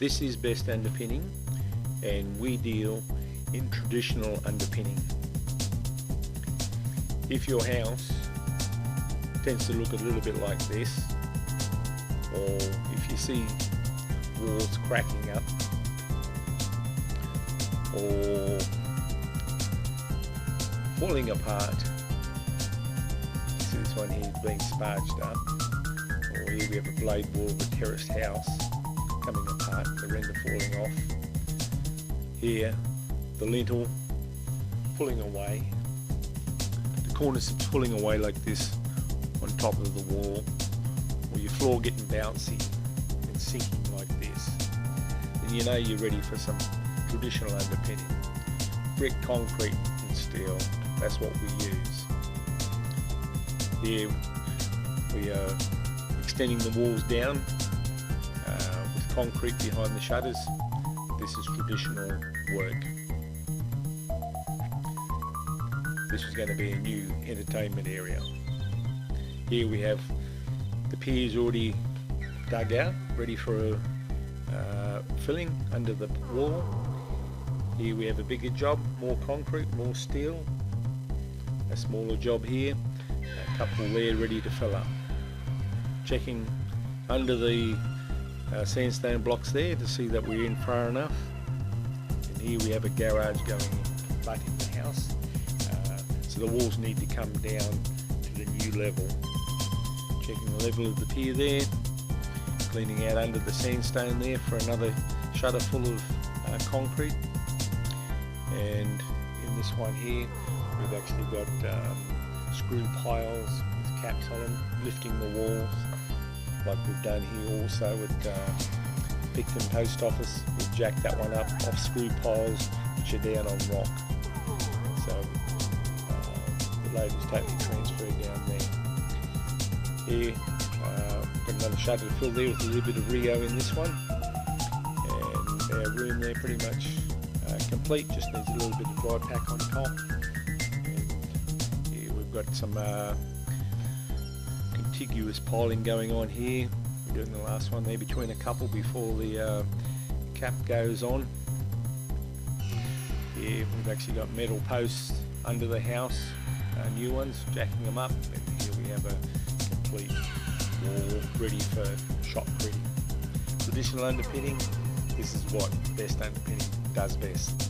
This is Best Underpinning, and we deal in traditional underpinning. If your house tends to look a little bit like this, or if you see walls cracking up, or falling apart, see this one here being sparged up, or here we have a blade wall of a terraced house coming apart, the render falling off, here the lintel pulling away, the cornice pulling away like this on top of the wall, or your floor getting bouncy and sinking like this, and you know you're ready for some traditional underpinning. Brick, concrete and steel, that's what we use. Here we are extending the walls down with concrete behind the shutters. This is traditional work. This is going to be a new entertainment area. Here we have the piers already dug out, ready for filling under the wall. Here we have a bigger job, more concrete, more steel. A smaller job here, a couple there ready to fill up. Checking under the sandstone blocks there to see that we're in far enough. And here we have a garage going in, butting the house. So the walls need to come down to the new level. Checking the level of the pier there. Cleaning out under the sandstone there for another shutter full of concrete. And in this one here we've actually got screw piles with caps on them, lifting the walls like we've done here also with Picton Post Office. We've jacked that one up off screw piles which are down on rock. So the load is totally transferred down there. Here we've got another shutter to fill there with a little bit of Rio in this one. And our room there pretty much complete, just needs a little bit of dry pack on top. And yeah, we've got some contiguous piling going on here. We're doing the last one there between a couple before the cap goes on. Yeah, we've actually got metal posts under the house, new ones, jacking them up, and here we have a complete wall ready for shotcreting. Traditional underpinning, this is what Best Underpinning does best.